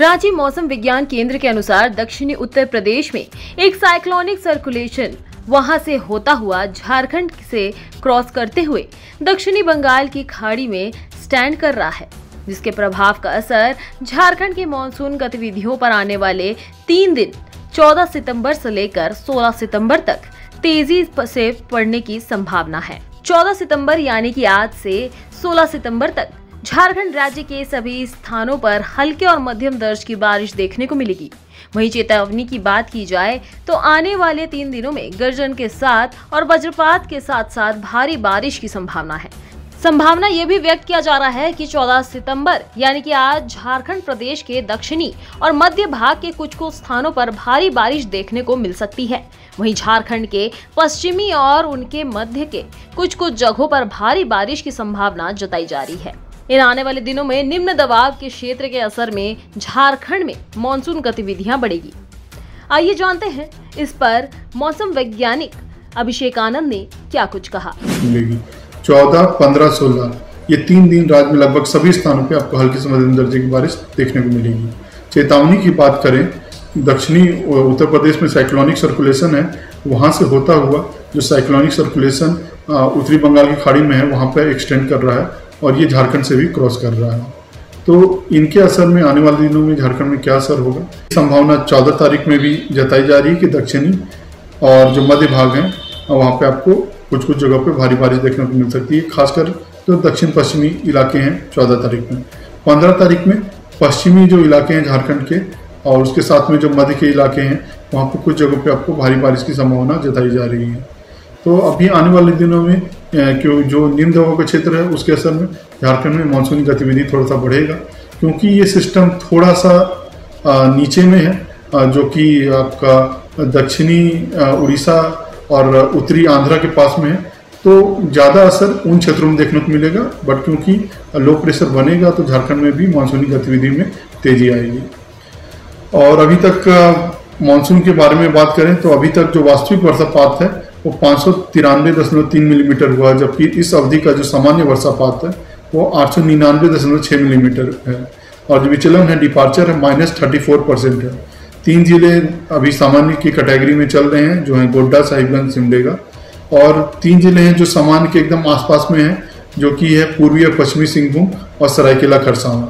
रांची मौसम विज्ञान केंद्र के अनुसार दक्षिणी उत्तर प्रदेश में एक साइक्लोनिक सर्कुलेशन वहां से होता हुआ झारखंड से क्रॉस करते हुए दक्षिणी बंगाल की खाड़ी में स्टैंड कर रहा है, जिसके प्रभाव का असर झारखंड के मॉनसून गतिविधियों पर आने वाले 3 दिन 14 सितंबर से लेकर 16 सितंबर तक तेजी से पड़ने की संभावना है। 14 सितंबर यानी कि आज से 16 सितंबर तक झारखंड राज्य के सभी स्थानों पर हल्के और मध्यम दर्ज की बारिश देखने को मिलेगी। वहीं चेतावनी की बात की जाए तो आने वाले 3 दिनों में गर्जन के साथ और वज्रपात के साथ साथ भारी बारिश की संभावना है। संभावना ये भी व्यक्त किया जा रहा है कि 14 सितंबर यानी कि आज झारखंड प्रदेश के दक्षिणी और मध्य भाग के कुछ स्थानों पर भारी बारिश देखने को मिल सकती है। वहीं झारखंड के पश्चिमी और उनके मध्य के कुछ जगहों पर भारी बारिश की संभावना जताई जा रही है। इन आने वाले दिनों में निम्न दबाव के क्षेत्र के असर में झारखंड में मानसून गतिविधियां बढ़ेगी। आइए जानते हैं इस पर मौसम वैज्ञानिक अभिषेक आनंद ने क्या कुछ कहा। 14, 15, 16 ये 3 दिन राज्य में लगभग सभी स्थानों पे आपको हल्की से मध्यम दर्जे की बारिश देखने को मिलेगी। चेतावनी की बात करें, दक्षिणी उत्तर प्रदेश में साइक्लोनिक सर्कुलेशन है, वहाँ से होता हुआ जो साइक्लोनिक सर्कुलेशन उत्तरी बंगाल की खाड़ी में है वहाँ पर एक्सटेंड कर रहा है और ये झारखंड से भी क्रॉस कर रहा है। तो इनके असर में आने वाले दिनों में झारखंड में क्या असर होगा, संभावना 14 तारीख में भी जताई जा रही है कि दक्षिणी और जो मध्य भाग हैं वहाँ पर आपको कुछ जगह पे भारी बारिश देखने को मिल सकती है, खासकर जो दक्षिण पश्चिमी इलाके हैं 14 तारीख में। 15 तारीख में पश्चिमी जो इलाके हैं झारखंड के और उसके साथ में जो मध्य के इलाके हैं वहाँ पर कुछ जगहों पे आपको भारी बारिश की संभावना जताई जा रही है। तो अभी आने वाले दिनों में क्यों जो निम्न दबाव का क्षेत्र है उसके असर में झारखंड में मानसूनी गतिविधि थोड़ा सा बढ़ेगा, क्योंकि ये सिस्टम थोड़ा सा नीचे में है जो कि आपका दक्षिणी उड़ीसा और उत्तरी आंध्रा के पास में है, तो ज़्यादा असर उन क्षेत्रों में देखने को मिलेगा। बट क्योंकि लो प्रेशर बनेगा तो झारखंड में भी मानसूनी गतिविधि में तेजी आएगी। और अभी तक मानसून के बारे में बात करें तो अभी तक जो वास्तविक वर्षापात है वो 593.3 मिलीमीटर हुआ, जबकि इस अवधि का जो सामान्य वर्षापात है वो 899.6 मिलीमीटर है। और जो विचलन है, डिपार्चर है, -34% है। 3 जिले अभी सामान्य की कैटेगरी में चल रहे हैं जो हैं गोड्डा, साहिबगंज, सिमडेगा, और 3 जिले हैं जो सामान्य के एकदम आसपास में हैं जो कि है पूर्वी और पश्चिमी सिंहभूम और सरायकेला खरसावां,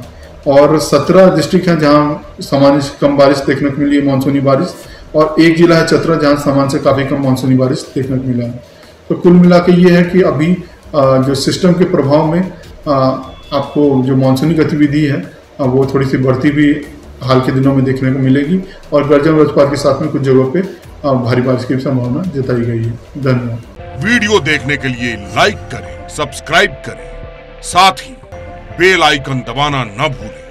और 17 डिस्ट्रिक्ट हैं जहां सामान्य से कम बारिश देखने को मिली है मानसूनी बारिश, और 1 जिला है चतरा जहाँ सामान्य से काफ़ी कम मानसूनी बारिश देखने को मिला है। तो कुल मिला के ये है कि अभी जो सिस्टम के प्रभाव में आपको जो मानसूनी गतिविधि है वो थोड़ी सी बढ़ती भी हाल के दिनों में देखने को मिलेगी, और गर्जन वज्रपात के साथ में कुछ जगहों पे भारी बारिश की संभावना जताई गई है। धन्यवाद। वीडियो देखने के लिए लाइक करें, सब्सक्राइब करें, साथ ही बेल आइकन दबाना न भूलें।